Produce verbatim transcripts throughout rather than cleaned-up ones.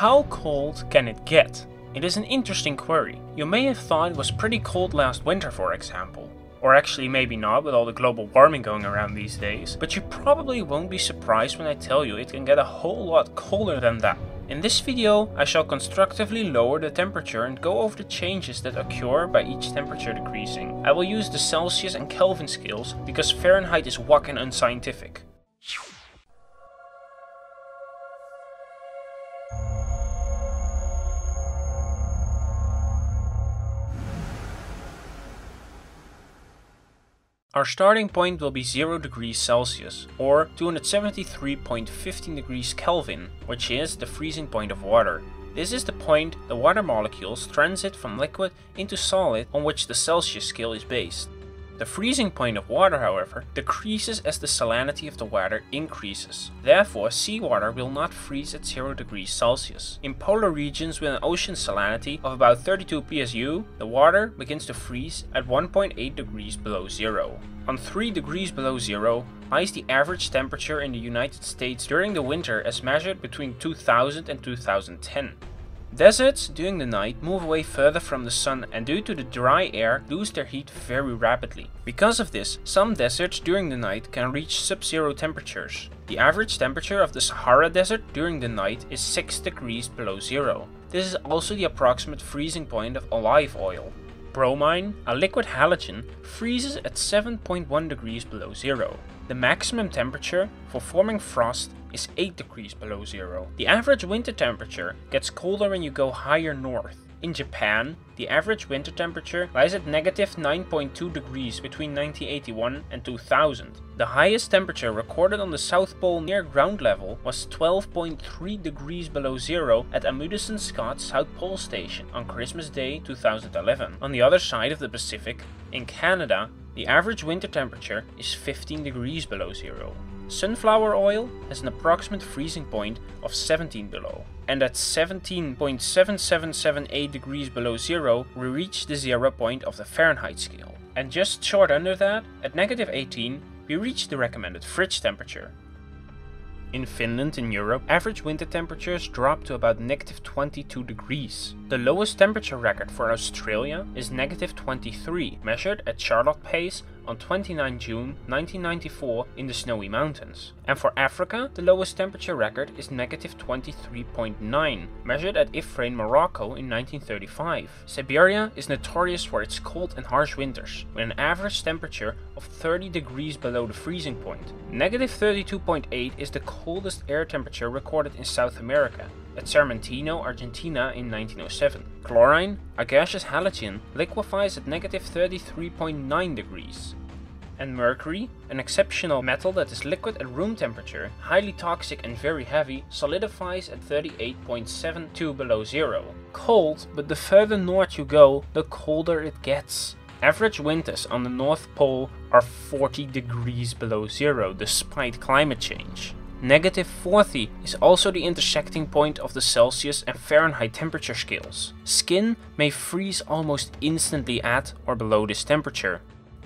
How cold can it get? It is an interesting query. You may have thought it was pretty cold last winter, for example. Or actually maybe not, with all the global warming going around these days. But you probably won't be surprised when I tell you it can get a whole lot colder than that. In this video, I shall constructively lower the temperature and go over the changes that occur by each temperature decreasing. I will use the Celsius and Kelvin scales, because Fahrenheit is whack and unscientific. Our starting point will be zero degrees Celsius, or two hundred seventy-three point one five degrees Kelvin, which is the freezing point of water. This is the point the water molecules transit from liquid into solid, on which the Celsius scale is based. The freezing point of water, however, decreases as the salinity of the water increases. Therefore, seawater will not freeze at zero degrees Celsius. In polar regions with an ocean salinity of about thirty-two P S U, the water begins to freeze at one point eight degrees below zero. On three degrees below zero lies the average temperature in the United States during the winter as measured between two thousand and two thousand ten. Deserts during the night move away further from the sun and due to the dry air lose their heat very rapidly. Because of this, some deserts during the night can reach sub-zero temperatures. The average temperature of the Sahara Desert during the night is six degrees below zero. This is also the approximate freezing point of olive oil. Bromine, a liquid halogen, freezes at seven point one degrees below zero. The maximum temperature for forming frost is eight degrees below zero. The average winter temperature gets colder when you go higher north. In Japan, the average winter temperature lies at negative nine point two degrees between nineteen eighty-one and two thousand. The highest temperature recorded on the South Pole near ground level was twelve point three degrees below zero at Amundsen-Scott South Pole Station on Christmas Day two thousand eleven. On the other side of the Pacific, in Canada, the average winter temperature is fifteen degrees below zero. Sunflower oil has an approximate freezing point of seventeen below. And at seventeen point seven seven seven eight degrees below zero, we reach the zero point of the Fahrenheit scale. And just short under that, at negative eighteen, we reach the recommended fridge temperature. In Finland in Europe, average winter temperatures drop to about negative twenty-two degrees. The lowest temperature record for Australia is negative twenty-three, measured at Charlotte Pass on the twenty-ninth of June nineteen ninety-four in the Snowy Mountains. And for Africa, the lowest temperature record is negative twenty-three point nine, measured at Ifrane, Morocco in nineteen thirty-five. Siberia is notorious for its cold and harsh winters, with an average temperature of thirty degrees below the freezing point. Negative thirty-two point eight is the coldest air temperature recorded in South America, at Cermentino, Argentina in nineteen oh seven. Chlorine, a gaseous halogen, liquefies at negative thirty-three point nine degrees. And mercury, an exceptional metal that is liquid at room temperature, highly toxic and very heavy, solidifies at thirty-eight point seven two below zero. Cold, but the further north you go, the colder it gets. Average winters on the North Pole are forty degrees below zero, despite climate change. Negative forty is also the intersecting point of the Celsius and Fahrenheit temperature scales. Skin may freeze almost instantly at or below this temperature.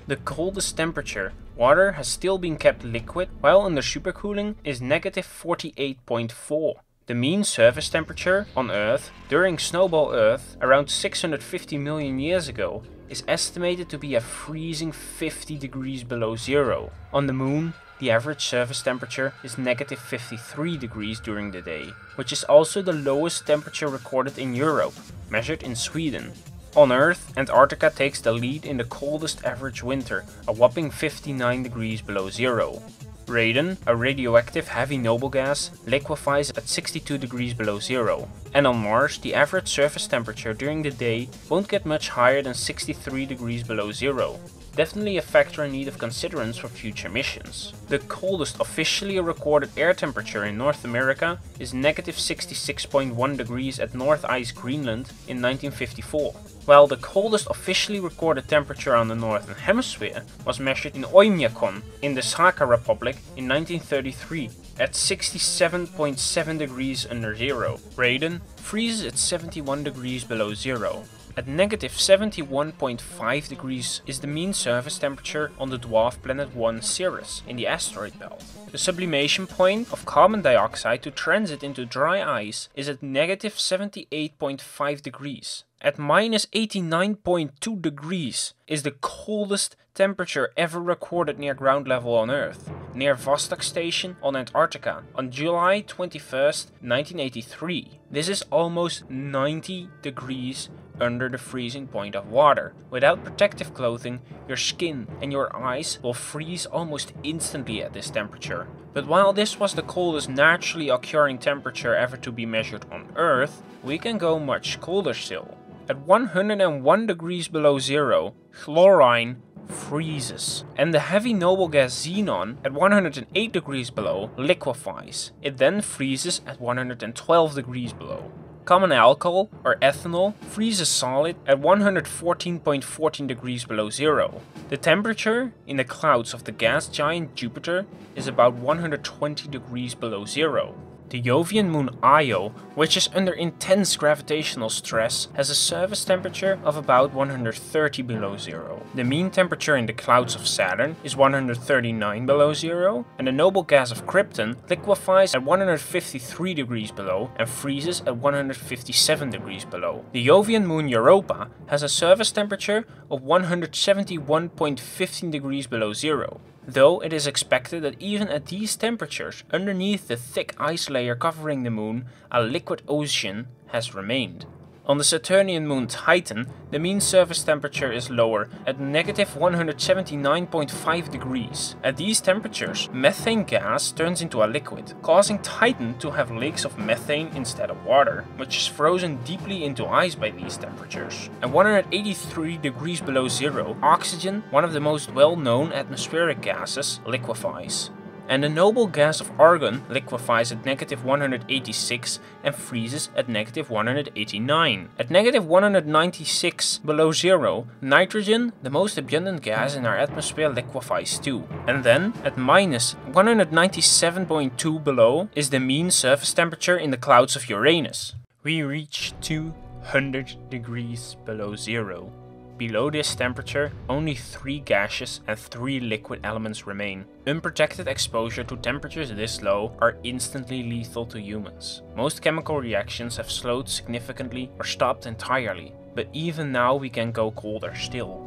The coldest temperature, water has still been kept liquid, while under supercooling is negative forty-eight point four. The mean surface temperature on Earth during Snowball Earth around six hundred fifty million years ago is estimated to be a freezing fifty degrees below zero. On the Moon, the average surface temperature is negative fifty-three degrees during the day, which is also the lowest temperature recorded in Europe, measured in Sweden. On Earth, Antarctica takes the lead in the coldest average winter, a whopping fifty-nine degrees below zero. Radon, a radioactive heavy noble gas, liquefies at sixty-two degrees below zero. And on Mars, the average surface temperature during the day won't get much higher than sixty-three degrees below zero. Definitely a factor in need of considerance for future missions. The coldest officially recorded air temperature in North America is negative sixty-six point one degrees at North Ice, Greenland in nineteen fifty-four, while the coldest officially recorded temperature on the Northern Hemisphere was measured in Oymyakon in the Sakha Republic in nineteen thirty-three at sixty-seven point seven degrees under zero. Radon freezes at seventy-one degrees below zero. At negative seventy-one point five degrees is the mean surface temperature on the dwarf planet one Ceres in the asteroid belt. The sublimation point of carbon dioxide to transit into dry ice is at negative seventy-eight point five degrees. At minus eighty-nine point two degrees is the coldest temperature ever recorded near ground level on Earth, near Vostok Station on Antarctica, on July twenty-first, nineteen eighty-three. This is almost ninety degrees under the freezing point of water. Without protective clothing, your skin and your eyes will freeze almost instantly at this temperature. But while this was the coldest naturally occurring temperature ever to be measured on Earth, we can go much colder still. At one hundred one degrees below zero, chlorine freezes, and the heavy noble gas xenon at one hundred eight degrees below liquefies. It then freezes at one hundred twelve degrees below. Common alcohol, or ethanol, freezes solid at one hundred fourteen point one four degrees below zero. The temperature in the clouds of the gas giant Jupiter is about one hundred twenty degrees below zero. The Jovian moon Io, which is under intense gravitational stress, has a surface temperature of about one hundred thirty below zero. The mean temperature in the clouds of Saturn is one hundred thirty-nine below zero, and the noble gas of Krypton liquefies at one hundred fifty-three degrees below and freezes at one hundred fifty-seven degrees below. The Jovian moon Europa has a surface temperature of one hundred seventy-one point one five degrees below zero. Though it is expected that even at these temperatures, underneath the thick ice layer covering the moon, a liquid ocean has remained. On the Saturnian moon Titan, the mean surface temperature is lower at negative one hundred seventy-nine point five degrees. At these temperatures, methane gas turns into a liquid, causing Titan to have lakes of methane instead of water, which is frozen deeply into ice by these temperatures. At one hundred eighty-three degrees below zero, oxygen, one of the most well-known atmospheric gases, liquefies. And the noble gas of argon liquefies at negative one hundred eighty-six and freezes at negative one hundred eighty-nine. At negative one hundred ninety-six below zero, nitrogen, the most abundant gas in our atmosphere, liquefies too. And then, at minus one hundred ninety-seven point two below, is the mean surface temperature in the clouds of Uranus. We reach two hundred degrees below zero. Below this temperature, only three gaseous and three liquid elements remain. Unprotected exposure to temperatures this low are instantly lethal to humans. Most chemical reactions have slowed significantly or stopped entirely, but even now we can go colder still.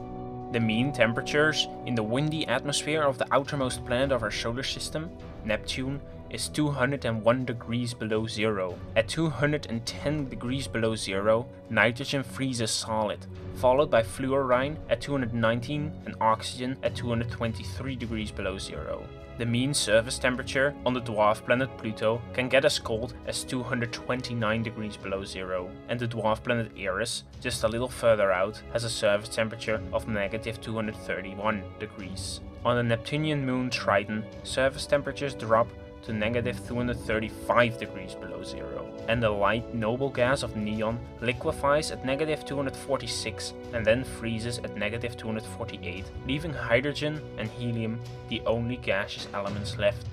The mean temperatures in the windy atmosphere of the outermost planet of our solar system, Neptune, is two hundred one degrees below zero. At two hundred ten degrees below zero, nitrogen freezes solid, followed by fluorine at two hundred nineteen and oxygen at two hundred twenty-three degrees below zero. The mean surface temperature on the dwarf planet Pluto can get as cold as two hundred twenty-nine degrees below zero, and the dwarf planet Eris, just a little further out, has a surface temperature of negative two hundred thirty-one degrees. On the Neptunian moon Triton, surface temperatures drop to negative two hundred thirty-five degrees below zero, and the light noble gas of neon liquefies at negative two hundred forty-six and then freezes at negative two hundred forty-eight, leaving hydrogen and helium the only gaseous elements left.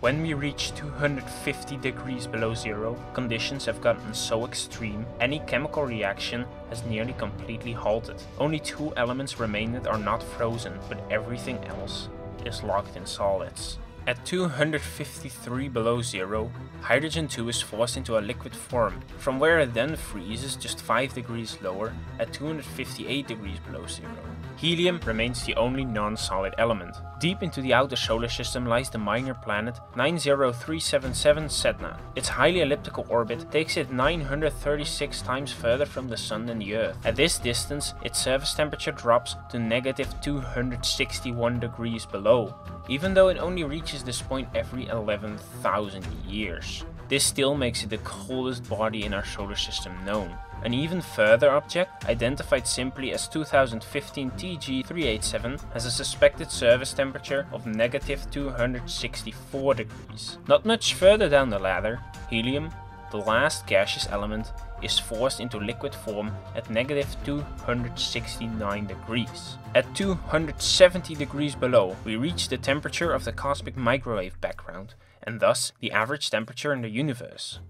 When we reach two hundred fifty degrees below zero, conditions have gotten so extreme, any chemical reaction has nearly completely halted. Only two elements remain that are not frozen, but everything else is locked in solids. At two hundred fifty-three below zero, hydrogen two is forced into a liquid form, from where it then freezes just five degrees lower at two hundred fifty-eight degrees below zero. Helium remains the only non-solid element. Deep into the outer solar system lies the minor planet nine zero three seven seven Sedna. Its highly elliptical orbit takes it nine hundred thirty-six times further from the Sun than the Earth. At this distance, its surface temperature drops to negative two hundred sixty-one degrees below, even though it only reaches this point every eleven thousand years. This still makes it the coldest body in our solar system known. An even further object, identified simply as two thousand fifteen T G three eighty-seven, has a suspected surface temperature of negative two hundred sixty-four degrees. Not much further down the ladder, helium, the last gaseous element, is forced into liquid form at negative two hundred sixty-nine degrees. At two hundred seventy degrees below, we reach the temperature of the cosmic microwave background, and thus the average temperature in the universe.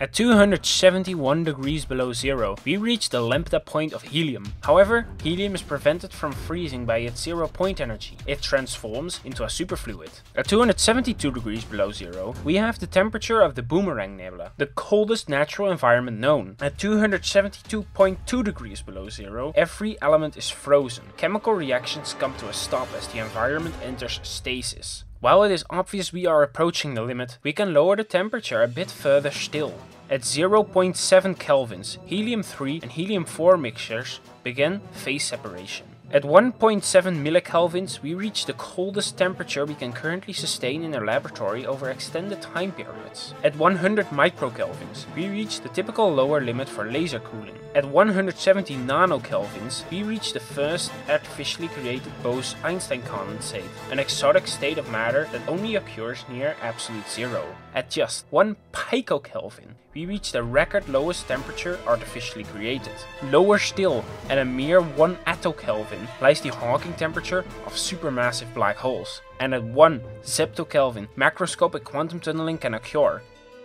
At two hundred seventy-one degrees below zero, we reach the lambda point of helium. However, helium is prevented from freezing by its zero point energy. It transforms into a superfluid. At two hundred seventy-two degrees below zero, we have the temperature of the Boomerang Nebula, the coldest natural environment known. At two hundred seventy-two point two degrees below zero, every element is frozen. Chemical reactions come to a stop as the environment enters stasis. While it is obvious we are approaching the limit, we can lower the temperature a bit further still. At zero point seven kelvins, helium three and helium four mixtures begin phase separation. At one point seven millikelvins, we reach the coldest temperature we can currently sustain in our laboratory over extended time periods. At one hundred microkelvins, we reach the typical lower limit for laser cooling. At one hundred seventy nanokelvins, we reach the first artificially created Bose-Einstein condensate, an exotic state of matter that only occurs near absolute zero. At just one picokelvin, we reach the record lowest temperature artificially created. Lower still, at a mere one attokelvin, lies the Hawking temperature of supermassive black holes, and at one zeptokelvin, macroscopic quantum tunneling can occur.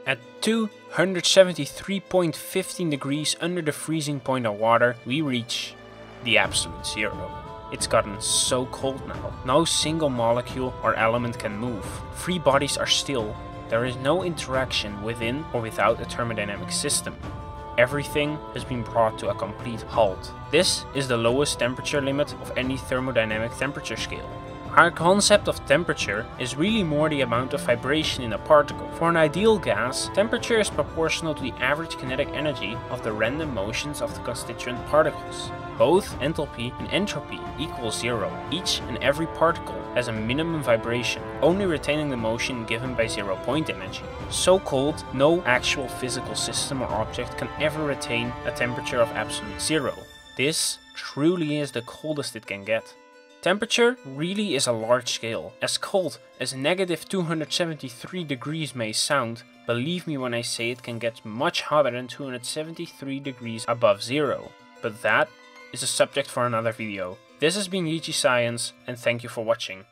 At two hundred seventy-three point one five degrees under the freezing point of water, we reach the absolute zero. It's gotten so cold now, no single molecule or element can move. Free bodies are still, there is no interaction within or without a thermodynamic system. Everything has been brought to a complete halt. This is the lowest temperature limit of any thermodynamic temperature scale. Our concept of temperature is really more the amount of vibration in a particle. For an ideal gas, temperature is proportional to the average kinetic energy of the random motions of the constituent particles. Both enthalpy and entropy equal zero. Each and every particle has a minimum vibration, only retaining the motion given by zero point energy. So cold, no actual physical system or object can ever retain a temperature of absolute zero. This truly is the coldest it can get. Temperature really is a large scale. As cold as negative two hundred seventy-three degrees may sound, believe me when I say it can get much hotter than two hundred seventy-three degrees above zero. But that is a subject for another video. This has been J G Science, and thank you for watching.